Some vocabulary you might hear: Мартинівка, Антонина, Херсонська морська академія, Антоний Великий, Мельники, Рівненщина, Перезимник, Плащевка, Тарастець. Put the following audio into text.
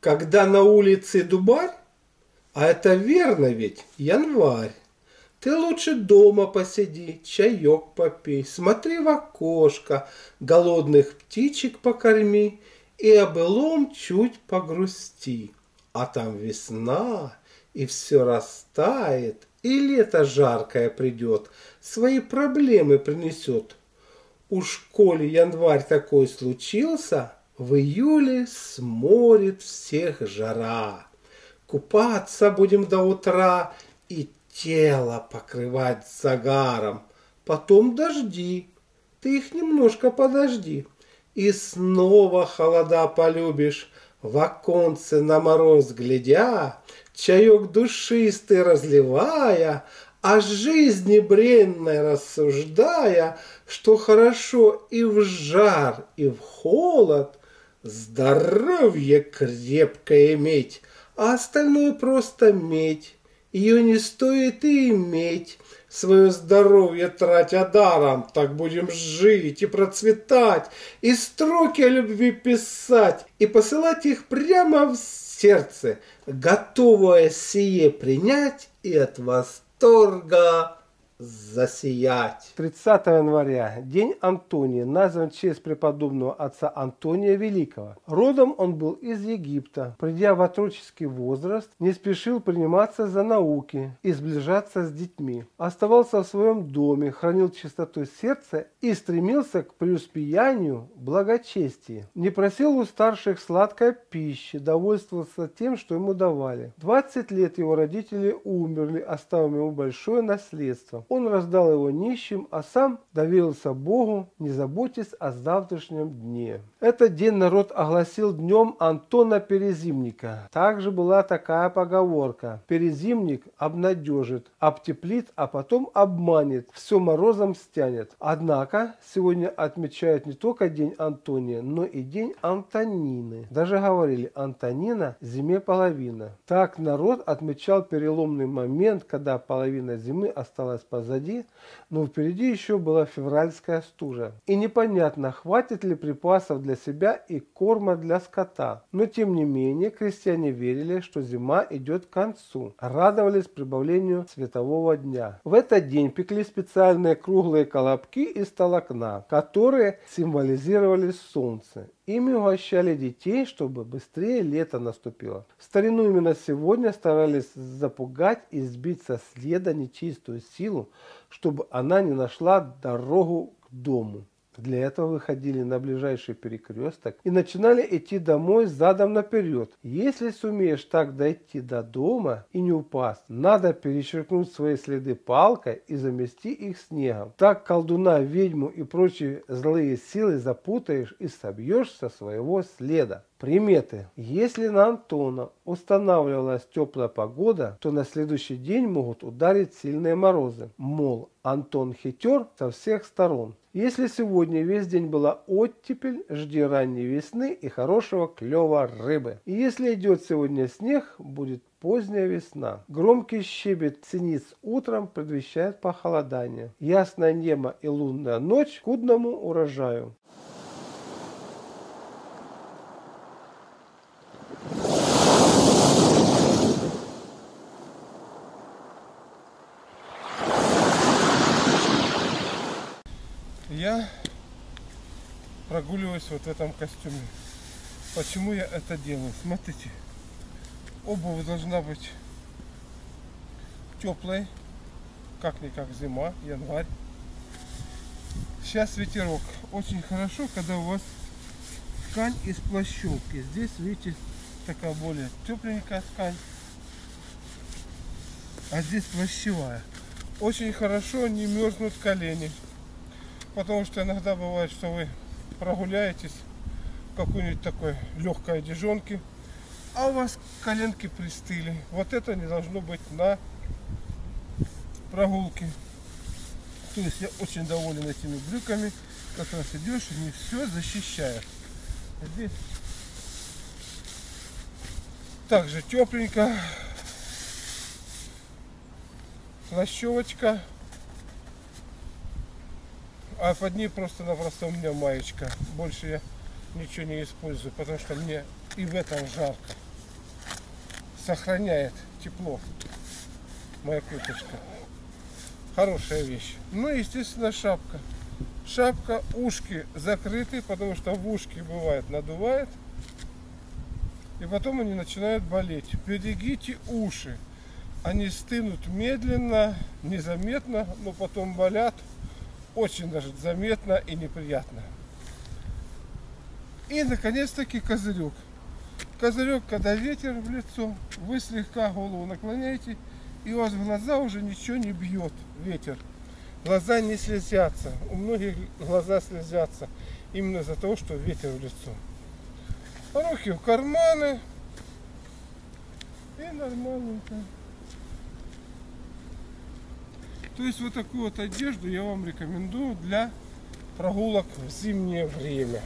Когда на улице дубарь, а это верно ведь январь, ты лучше дома посиди, чаек попей, смотри в окошко, голодных птичек покорми и о былом чуть погрусти. А там весна, и все растает, и лето жаркое придет, свои проблемы принесет. Уж коли январь такой случился, в июле сморит всех жара. Купаться будем до утра и тело покрывать загаром. Потом дожди, ты их немножко подожди, и снова холода полюбишь, в оконце на мороз глядя, чаек душистый разливая, о жизни бренной рассуждая, что хорошо и в жар, и в холод, здоровье крепкое иметь, а остальное просто медь. Ее не стоит и иметь, свое здоровье тратя даром, так будем жить и процветать, и строки о любви писать, и посылать их прямо в сердце, готовое сие принять и от восторга засиять. 30 января. День Антония, назван в честь преподобного отца Антония Великого. Родом он был из Египта. Придя в отроческий возраст, не спешил приниматься за науки и сближаться с детьми. Оставался в своем доме, хранил чистоту сердца и стремился к преуспеянию благочестия. Не просил у старших сладкой пищи, довольствовался тем, что ему давали. 20 лет его родители умерли, оставив ему большое наследство. Он раздал его нищим, а сам доверился Богу, не заботясь о завтрашнем дне. Этот день народ огласил днем Антона Перезимника. Также была такая поговорка: перезимник обнадежит, обтеплит, а потом обманет, все морозом стянет. Однако сегодня отмечают не только день Антония, но и день Антонины. Даже говорили: Антонина зиме половина. Так народ отмечал переломный момент, когда половина зимы осталась позади, но впереди еще была февральская стужа. И непонятно, хватит ли припасов для себя и корма для скота. Но тем не менее, крестьяне верили, что зима идет к концу, радовались прибавлению светового дня. В этот день пекли специальные круглые колобки из толокна, которые символизировали солнце. Ими угощали детей, чтобы быстрее лето наступило. В старину именно сегодня старались запугать и сбить со следа нечистую силу, чтобы она не нашла дорогу к дому. Для этого выходили на ближайший перекресток и начинали идти домой задом наперед. Если сумеешь так дойти до дома и не упасть, надо перечеркнуть свои следы палкой и замести их снегом. Так колдуна, ведьму и прочие злые силы запутаешь и собьешь со своего следа. Приметы. Если на Антона устанавливалась теплая погода, то на следующий день могут ударить сильные морозы. Мол, Антон хитер со всех сторон. Если сегодня весь день была оттепель, жди ранней весны и хорошего клёва рыбы. И если идет сегодня снег, будет поздняя весна. Громкий щебет синиц утром предвещает похолодание. Ясное небо и лунная ночь к удному урожаю. Я прогуливаюсь вот в этом костюме. Почему я это делаю? Смотрите, обувь должна быть теплой, как-никак зима, январь. Сейчас ветерок. Очень хорошо, когда у вас ткань из плащевки. Здесь, видите, такая более тепленькая ткань, а здесь плащевая. Очень хорошо, не мерзнут колени. Потому что иногда бывает, что вы прогуляетесь в какой-нибудь такой легкой одежонке, а у вас коленки пристыли. Вот это не должно быть на прогулке. То есть я очень доволен этими брюками. Как раз идешь, они все защищают. Здесь также тепленько. Плащевочка. А под ней просто-напросто у меня маечка. Больше я ничего не использую, потому что мне и в этом жарко. сохраняет тепло. Моя курточка. Хорошая вещь. Ну и, естественно, шапка. Шапка, ушки закрыты, потому что в ушки бывает надувает. И потом они начинают болеть. Берегите уши. Они стынут медленно, незаметно, но потом болят. Очень даже заметно и неприятно. И, наконец-таки, козырек. Козырек, когда ветер в лицо, вы слегка голову наклоняете, и у вас в глаза уже ничего не бьет ветер. Глаза не слезятся. У многих глаза слезятся именно из-за того, что ветер в лицо. Руки в карманы. И нормальненько. То есть вот такую вот одежду я вам рекомендую для прогулок в зимнее время.